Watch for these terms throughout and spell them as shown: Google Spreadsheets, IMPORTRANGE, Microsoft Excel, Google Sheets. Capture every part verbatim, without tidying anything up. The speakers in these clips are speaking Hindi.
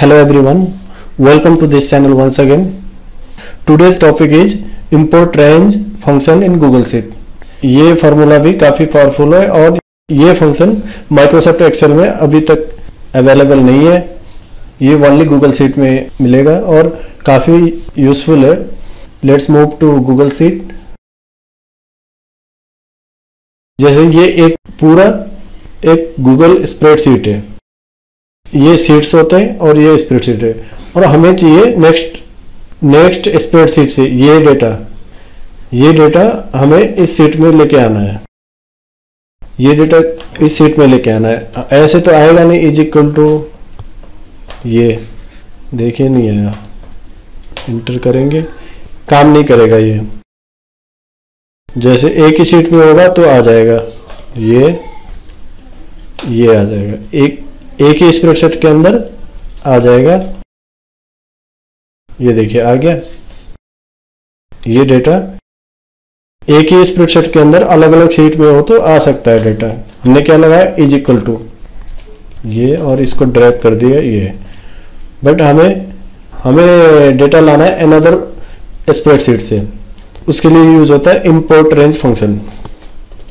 Hello everyone, welcome to this channel once again. Today's topic is import range function in Google Sheet. ये फार्मूला भी काफ़ी पावरफुल है और ये फंक्शन माइक्रोसॉफ्ट एक्सेल में अभी तक अवेलेबल नहीं है, ये ओनली गूगल शीट में मिलेगा और काफ़ी यूजफुल है. Let's move to Google Sheet. जैसे ये एक पूरा एक गूगल स्प्रेडशीट है, ये शीट्स होते हैं और ये स्प्रेडशीट है और हमें चाहिए नेक्स्ट नेक्स्ट स्प्रेडशीट से ये डेटा ये डेटा हमें इस शीट में लेके आना है, ये डेटा इस शीट में लेके आना है. ऐसे तो आएगा नहीं, इज इक्वल टू ये देखिए नहीं आया, इंटर करेंगे काम नहीं करेगा. ये जैसे एक ही शीट में होगा तो आ जाएगा, ये ये आ जाएगा, एक एक ही स्प्रेडशीट के अंदर आ जाएगा. ये देखिए आ गया, ये डेटा एक ही स्प्रेडशीट के अंदर अलग अलग शीट में हो तो आ सकता है डेटा. हमने क्या लगाया इज इक्वल टू ये और इसको ड्रैग कर दिया ये, बट हमें हमें डेटा लाना है अनदर स्प्रेडशीट से. उसके लिए यूज होता है import range function.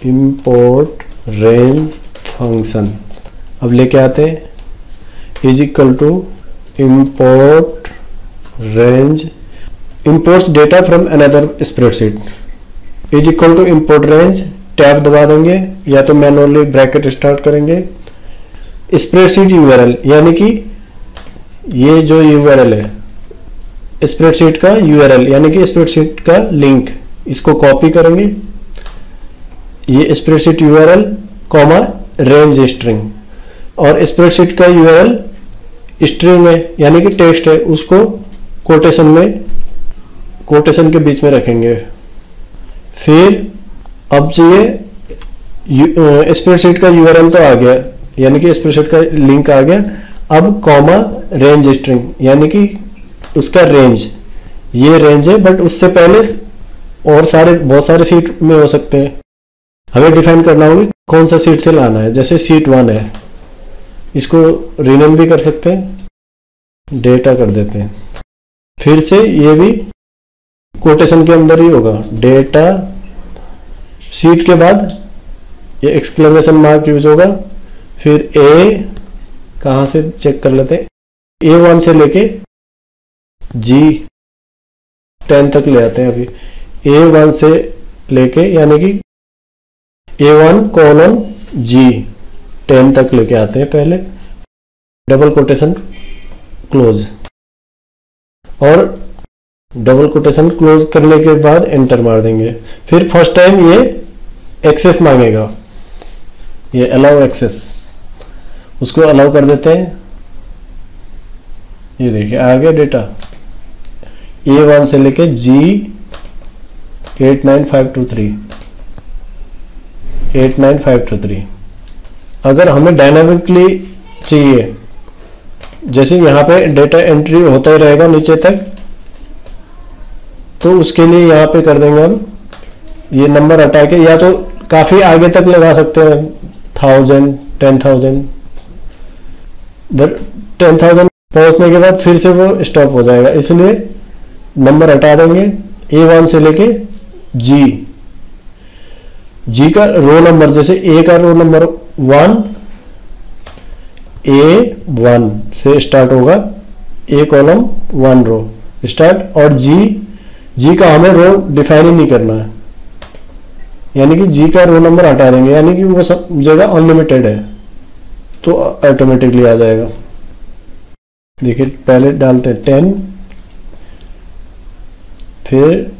Import range function अब लेके आते हैं is equal to import range imports data from another spreadsheet. Is equal to import range tab दबा देंगे या तो मैनुअली ब्रैकेट स्टार्ट करेंगे. स्प्रेडशीट यूआरएल यानी कि ये जो यूआरएल है स्प्रेडशीट का यूआरएल यानी कि स्प्रेडशीट का लिंक, इसको कॉपी करेंगे. ये spreadsheet URL comma range string और स्प्रेडशीट का यूआरएल स्ट्रिंग है यानी कि टेक्स्ट है, उसको कोटेशन में कोटेशन के बीच में रखेंगे. फिर अब ये स्प्रेडशीट का यूआरएल तो आ गया यानी कि स्प्रेडशीट का लिंक आ गया, अब कॉमा रेंज स्ट्रिंग यानी कि उसका रेंज, ये रेंज है बट उससे पहले और सारे बहुत सारे शीट में हो सकते हैं. हमें डिफाइन करना होगा कौन सा शीट से लाना है. जैसे शीट वन है, इसको रीनेम भी कर सकते हैं, डेटा कर देते हैं. फिर से ये भी कोटेशन के अंदर ही होगा, डेटा शीट के बाद ये एक्सक्लेमेशन मार्क यूज होगा. फिर ए कहाँ से चेक कर लेते हैं, ए वन से लेके जी टेन तक ले आते हैं. अभी ए वन से लेके यानी कि A one colon G ten तक लेके आते हैं पहले, डबल कोटेशन क्लोज, और डबल कोटेशन क्लोज करने के बाद एंटर मार देंगे. फिर फर्स्ट टाइम ये एक्सेस मांगेगा, ये अलाउ एक्सेस, उसको अलाउ कर देते हैं. ये देखिए आ गया डेटा ए वन से लेके G eight nine five two three, eight nine five two three. अगर हमें डायनामिकली चाहिए, जैसे यहाँ पे डेटा एंट्री होता ही रहेगा नीचे तक, तो उसके लिए यहाँ पे कर देंगे हम ये नंबर हटा के, या तो काफ़ी आगे तक लगा सकते हैं thousand ten thousand but ten thousand पहुँचने के बाद फिर से वो स्टॉप हो जाएगा, इसलिए नंबर हटा देंगे. ए वन से लेके जी जी का रो नंबर, जैसे ए का row number one, A one से स्टार्ट होगा, A column one row start, और जी जी का हमें रो डिफाइन ही नहीं करना है यानी कि जी का रो नंबर हटा देंगे यानी कि वो सब जगह अनलिमिटेड है तो ऑटोमेटिकली आ जाएगा. देखिए पहले डालते हैं टेन, फिर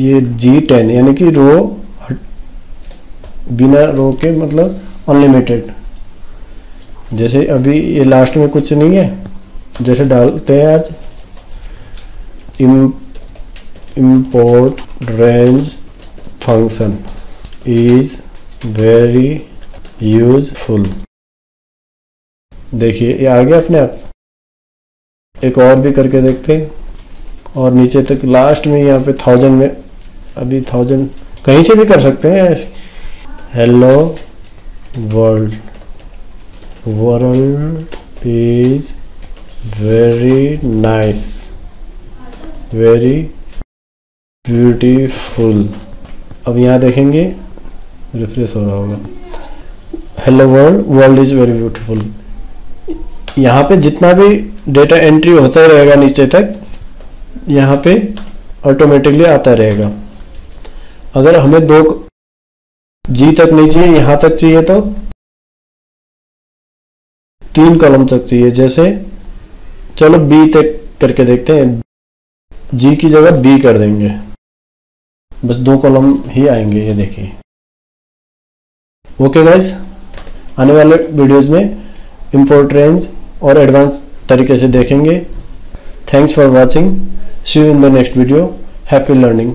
ये जी टेन यानी कि रो बिना रो के मतलब अनलिमिटेड. जैसे अभी ये लास्ट में कुछ नहीं है, जैसे डालते हैं आज import range function is very useful. देखिए ये आ गया अपने आप. एक और भी करके देखते हैं और नीचे तक लास्ट में यहाँ पे थाउजेंड में, अभी थाउजेंड कहीं से भी कर सकते हैं. Hello world, world is very nice, very beautiful. अब यहाँ देखेंगे, रिफ्रेश हो रहा होगा, hello world, world is very beautiful. यहाँ पे जितना भी डेटा एंट्री होता रहेगा नीचे तक यहाँ पे ऑटोमेटिकली आता रहेगा. अगर हमें दो जी तक नहीं चाहिए, यहाँ तक चाहिए तो तीन कॉलम तक चाहिए. जैसे चलो बी तक करके देखते हैं, जी की जगह बी कर देंगे, बस दो कॉलम ही आएंगे. ये देखिए. ओके गाइस, आने वाले वीडियोस में इंपोर्ट्रेंज और एडवांस तरीके से देखेंगे. Thanks for watching. See you in the next video. Happy learning.